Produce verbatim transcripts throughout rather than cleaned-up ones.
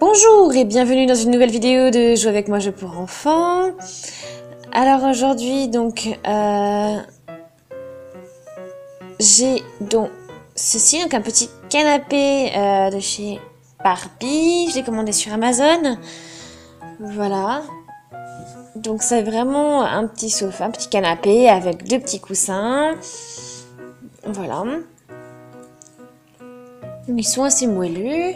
Bonjour et bienvenue dans une nouvelle vidéo de Joue avec moi, jeu pour enfants. Alors aujourd'hui donc euh, j'ai donc ceci, donc un petit canapé euh, de chez Barbie. Je l'ai commandé sur Amazon. Voilà. Donc c'est vraiment un petit sofa, un petit canapé avec deux petits coussins. Voilà. Ils sont assez moellus.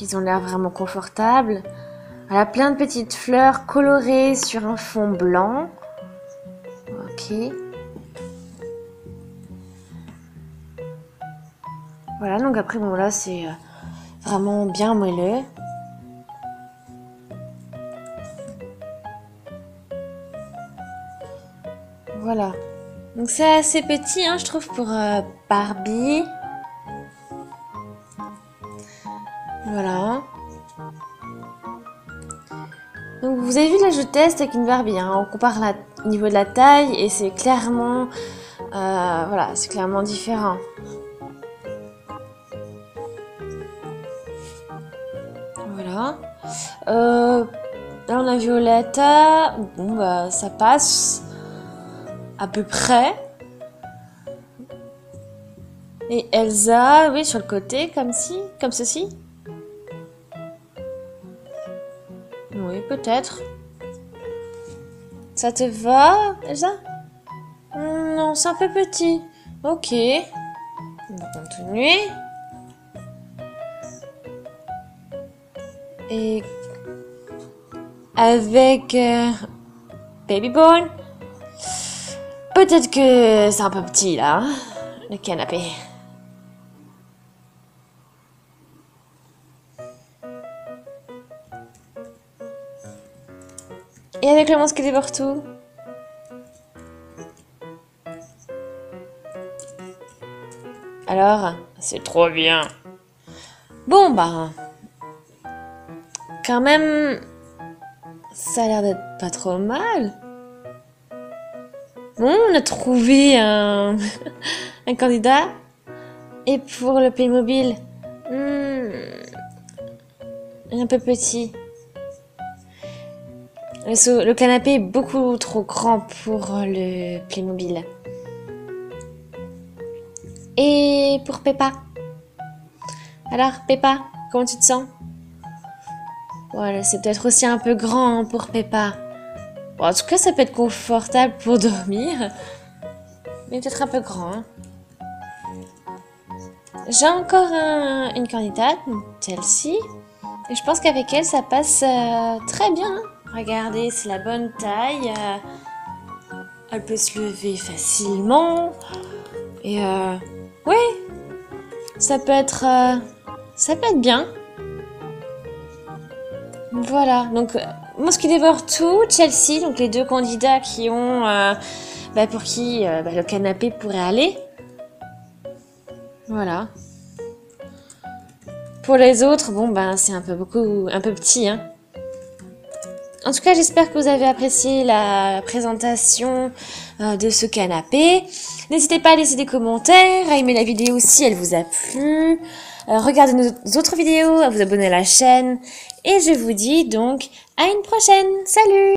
Ils ont l'air vraiment confortables. Voilà, plein de petites fleurs colorées sur un fond blanc. Ok. Voilà, donc après, bon là, c'est vraiment bien moelleux. Voilà. Donc c'est assez petit, hein, je trouve, pour euh, Barbie. Voilà. Donc vous avez vu, là je teste avec une Barbie, hein. On compare la, au niveau de la taille et c'est clairement, euh, voilà, c'est clairement différent. Voilà. Euh, là on a Violetta, bon bah ça passe à peu près. Et Elsa, oui, sur le côté, comme ci, comme ceci. Oui, peut-être. Ça te va, Elsa? Non, c'est un peu petit. Ok. On va continuer. Et avec euh, Baby Born, peut-être que c'est un peu petit là, hein, le canapé. Et avec le masque des partout. Alors, c'est trop bien. Bon, bah... Quand même... Ça a l'air d'être pas trop mal. Bon, on a trouvé un... un candidat. Et pour le Playmobil... Hmm, un peu petit. Le canapé est beaucoup trop grand pour le Playmobil. Et pour Peppa. Alors Peppa, comment tu te sens? Voilà, c'est peut-être aussi un peu grand pour Peppa. Bon, en tout cas, ça peut être confortable pour dormir. Mais peut-être un peu grand. Hein. J'ai encore un, une candidate, Chelsea. Et je pense qu'avec elle, ça passe euh, très bien. Hein. Regardez, c'est la bonne taille, euh, elle peut se lever facilement, et euh, oui, ça peut être, euh, ça peut être bien. Voilà, donc, moi ce qui dévore tout, Chelsea, donc les deux candidats qui ont, euh, bah, pour qui euh, bah, le canapé pourrait aller. Voilà. Pour les autres, bon ben, bah, c'est un peu beaucoup, un peu petit, hein. En tout cas, j'espère que vous avez apprécié la présentation euh, de ce canapé. N'hésitez pas à laisser des commentaires, à aimer la vidéo si elle vous a plu. Euh, regardez nos autres vidéos, à vous abonner à la chaîne. Et je vous dis donc à une prochaine. Salut!